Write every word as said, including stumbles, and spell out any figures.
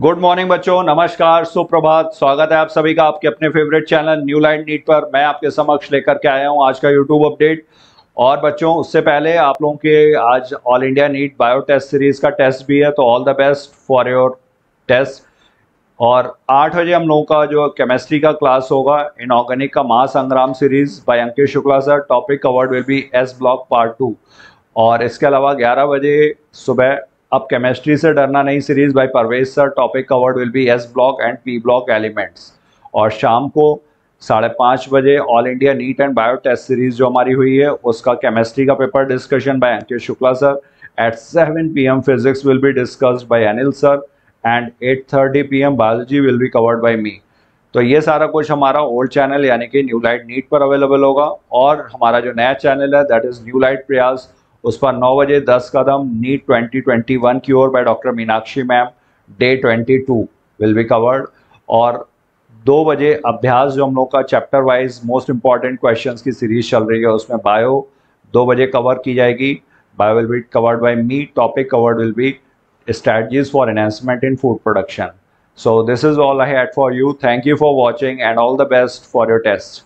Good morning बच्चों, नमस्कार, सुप्रभात। स्वागत है आप सभी का आपके अपने favourite channel new line NEET पर। मैं आपके समक्ष लेकर के आया हूं आज का यूट्यूब अपडेट। और बच्चों, उससे पहले आप लोगों के आज all India NEET bio test series का टेस्ट भी है, तो all the best for your test. और आठ बजे हम लोगों का जो केमिस्ट्री का क्लास होगा, इनऑर्गेनिक का महासंग्राम series by Ankesh Shukla sir, topic covered will be S block part two. और इसके अलावा ग्यारह बजे सुबह अब केमिस्ट्री से डरना नहीं series by Parvesh sir, topic covered will be S block and P block elements. और शाम को साढ़े पाँच बजे all India NEET and bio test series जो हमारी हुई है उसका केमिस्ट्री का paper discussion by Ankesh Shukla sir. At seven P M physics will be discussed by Anil sir and eight thirty P M biology will be covered by me. तो ये सारा कुछ हमारा ओल्ड चैनल यानी कि न्यू लाइट नीट पर available होगा। और हमारा जो नया चैनल है दैट इज़ न्यू लाइट प्रयास, उस पर नौ बजे दस कदम नीट ट्वेंटी ट्वेंटी वन की ओर by doctor Meenakshi ma'am, day twenty two will be covered. और दो बजे अभ्यास जो हम लोग का chapter wise most important question की सीरीज चल रही है, उसमें बायो दो बजे कवर की जाएगी। Bio will be covered by me, topic covered will be strategies for enhancement in food production. So this is all I had for you. Thank you for watching and all the best for your tests.